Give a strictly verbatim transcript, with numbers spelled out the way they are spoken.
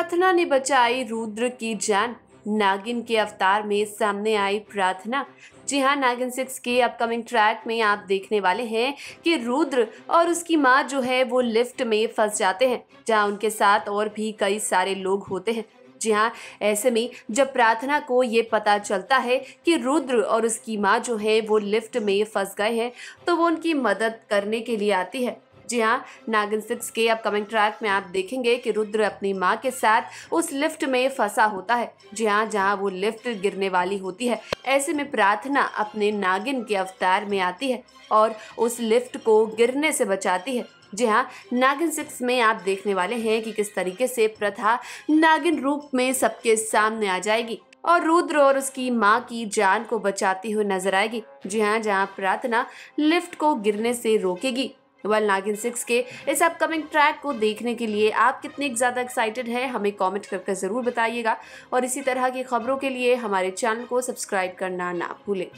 प्रार्थना ने बचाई रुद्र की जान। नागिन के अवतार में सामने आई प्रार्थना। जी हाँ, नागिन सिक्स के अपकमिंग ट्रैक में आप देखने वाले हैं कि रुद्र और उसकी माँ जो है वो लिफ्ट में फंस जाते हैं, जहाँ उनके साथ और भी कई सारे लोग होते हैं। जी हाँ, ऐसे में जब प्रार्थना को ये पता चलता है कि रुद्र और उसकी माँ जो है वो लिफ्ट में फंस गए हैं, तो वो उनकी मदद करने के लिए आती है। जी हाँ, नागिन सिक्स के अपकमिंग ट्रैक में आप देखेंगे कि रुद्र अपनी माँ के साथ उस लिफ्ट में फंसा होता है। जी हाँ, जहाँ वो लिफ्ट गिरने वाली होती है। ऐसे में प्रार्थना अपने नागिन के अवतार में आती है और उस लिफ्ट को गिरने से बचाती है। जी हाँ, नागिन सिक्स में आप देखने वाले हैं कि किस तरीके से प्रथा नागिन रूप में सबके सामने आ जाएगी और रुद्र और उसकी माँ की जान को बचाती हुई नजर आएगी। जी हाँ, जहाँ प्रार्थना लिफ्ट को गिरने से रोकेगी। वेल, नागिन सिक्स के इस अपकमिंग ट्रैक को देखने के लिए आप कितने ज़्यादा एक्साइटेड हैं हमें कमेंट करके ज़रूर बताइएगा और इसी तरह की खबरों के लिए हमारे चैनल को सब्सक्राइब करना ना भूलें।